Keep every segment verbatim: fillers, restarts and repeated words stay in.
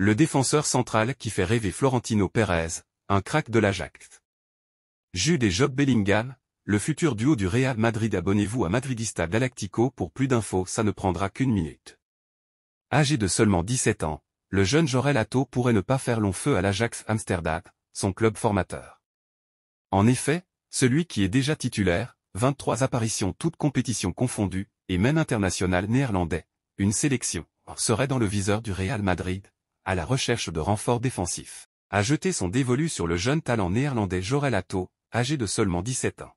Le défenseur central qui fait rêver Florentino Pérez, un crack de l'Ajax. Jude et Job Bellingham, le futur duo du Real Madrid. Abonnez-vous à Madridista Galactico pour plus d'infos, ça ne prendra qu'une minute. Âgé de seulement dix-sept ans, le jeune Jorrel Hato pourrait ne pas faire long feu à l'Ajax Amsterdam, son club formateur. En effet, celui qui est déjà titulaire, vingt-trois apparitions toutes compétitions confondues, et même international néerlandais, une sélection, serait dans le viseur du Real Madrid, à la recherche de renforts défensifs. A jeté son dévolu sur le jeune talent néerlandais Jorrel Hato, âgé de seulement dix-sept ans.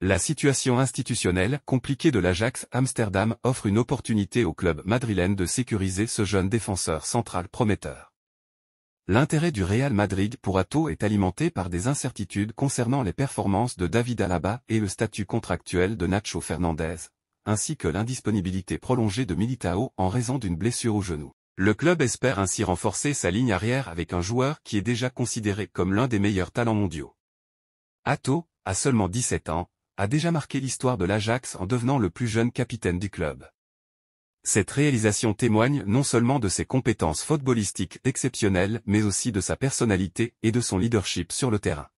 La situation institutionnelle compliquée de l'Ajax Amsterdam offre une opportunité au club madrilène de sécuriser ce jeune défenseur central prometteur. L'intérêt du Real Madrid pour Hato est alimenté par des incertitudes concernant les performances de David Alaba et le statut contractuel de Nacho Fernandez, ainsi que l'indisponibilité prolongée de Militao en raison d'une blessure au genou. Le club espère ainsi renforcer sa ligne arrière avec un joueur qui est déjà considéré comme l'un des meilleurs talents mondiaux. Hato, à seulement dix-sept ans, a déjà marqué l'histoire de l'Ajax en devenant le plus jeune capitaine du club. Cette réalisation témoigne non seulement de ses compétences footballistiques exceptionnelles mais aussi de sa personnalité et de son leadership sur le terrain.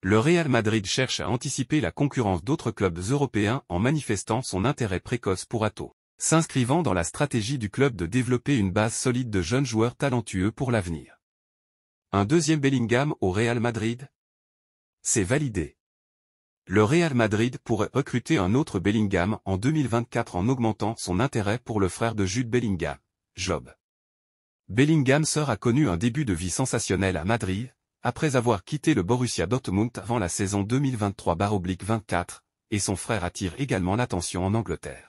Le Real Madrid cherche à anticiper la concurrence d'autres clubs européens en manifestant son intérêt précoce pour Hato, s'inscrivant dans la stratégie du club de développer une base solide de jeunes joueurs talentueux pour l'avenir. Un deuxième Bellingham au Real Madrid? C'est validé. Le Real Madrid pourrait recruter un autre Bellingham en deux mille vingt-quatre en augmentant son intérêt pour le frère de Jude Bellingham, Job. Bellingham sœur a connu un début de vie sensationnel à Madrid, après avoir quitté le Borussia Dortmund avant la saison deux mille vingt-trois vingt-quatre, et son frère attire également l'attention en Angleterre.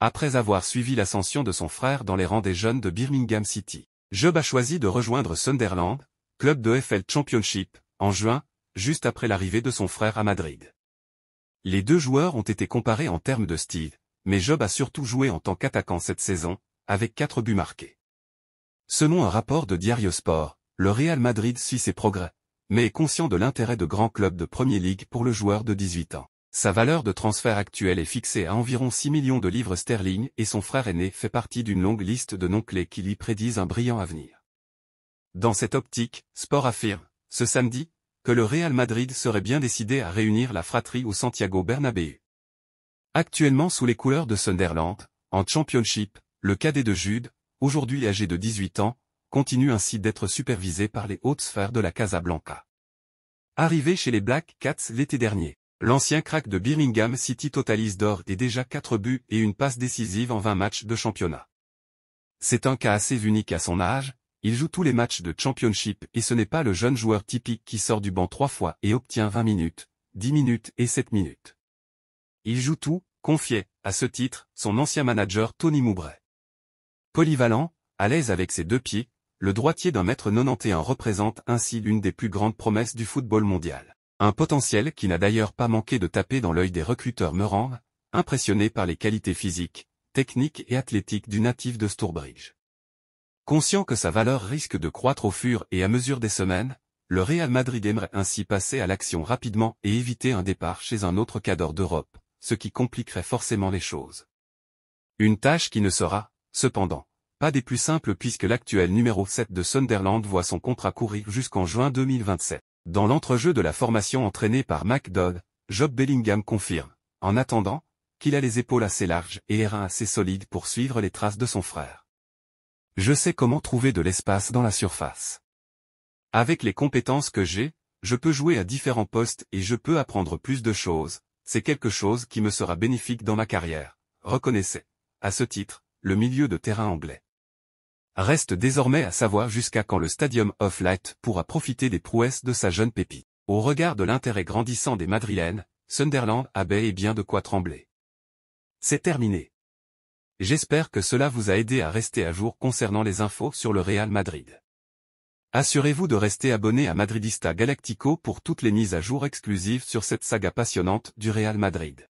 Après avoir suivi l'ascension de son frère dans les rangs des jeunes de Birmingham City, Job a choisi de rejoindre Sunderland, club de E F L Championship, en juin, juste après l'arrivée de son frère à Madrid. Les deux joueurs ont été comparés en termes de style, mais Job a surtout joué en tant qu'attaquant cette saison, avec quatre buts marqués. Selon un rapport de Diario Sport, le Real Madrid suit ses progrès, mais est conscient de l'intérêt de grands clubs de Premier League pour le joueur de dix-huit ans. Sa valeur de transfert actuelle est fixée à environ six millions de livres sterling et son frère aîné fait partie d'une longue liste de noms-clés qui lui prédisent un brillant avenir. Dans cette optique, Sport affirme, ce samedi, que le Real Madrid serait bien décidé à réunir la fratrie au Santiago Bernabéu. Actuellement sous les couleurs de Sunderland, en Championship, le cadet de Jude, aujourd'hui âgé de dix-huit ans, continue ainsi d'être supervisé par les hautes sphères de la Casablanca. Arrivé chez les Black Cats l'été dernier, l'ancien crack de Birmingham City totalise d'or et déjà quatre buts et une passe décisive en vingt matchs de championnat. C'est un cas assez unique à son âge, il joue tous les matchs de Championship et ce n'est pas le jeune joueur typique qui sort du banc trois fois et obtient vingt minutes, dix minutes et sept minutes. Il joue tout, confiait, à ce titre, son ancien manager Tony Mowbray. Polyvalent, à l'aise avec ses deux pieds, le droitier d'un mètre quatre-vingt-onze représente ainsi l'une des plus grandes promesses du football mondial. Un potentiel qui n'a d'ailleurs pas manqué de taper dans l'œil des recruteurs meurangs, impressionnés par les qualités physiques, techniques et athlétiques du natif de Stourbridge. Conscient que sa valeur risque de croître au fur et à mesure des semaines, le Real Madrid aimerait ainsi passer à l'action rapidement et éviter un départ chez un autre cadre d'Europe, ce qui compliquerait forcément les choses. Une tâche qui ne sera, cependant, pas des plus simples puisque l'actuel numéro sept de Sunderland voit son contrat courir jusqu'en juin deux mille vingt-sept. Dans l'entrejeu de la formation entraînée par McDonald, Job Bellingham confirme, en attendant, qu'il a les épaules assez larges et les reins assez solides pour suivre les traces de son frère. Je sais comment trouver de l'espace dans la surface. Avec les compétences que j'ai, je peux jouer à différents postes et je peux apprendre plus de choses, c'est quelque chose qui me sera bénéfique dans ma carrière, reconnaissait, à ce titre, le milieu de terrain anglais. Reste désormais à savoir jusqu'à quand le Stadium of Light pourra profiter des prouesses de sa jeune pépite. Au regard de l'intérêt grandissant des Madrilènes, Sunderland a bel et bien de quoi trembler. C'est terminé. J'espère que cela vous a aidé à rester à jour concernant les infos sur le Real Madrid. Assurez-vous de rester abonné à Madridista Galactico pour toutes les mises à jour exclusives sur cette saga passionnante du Real Madrid.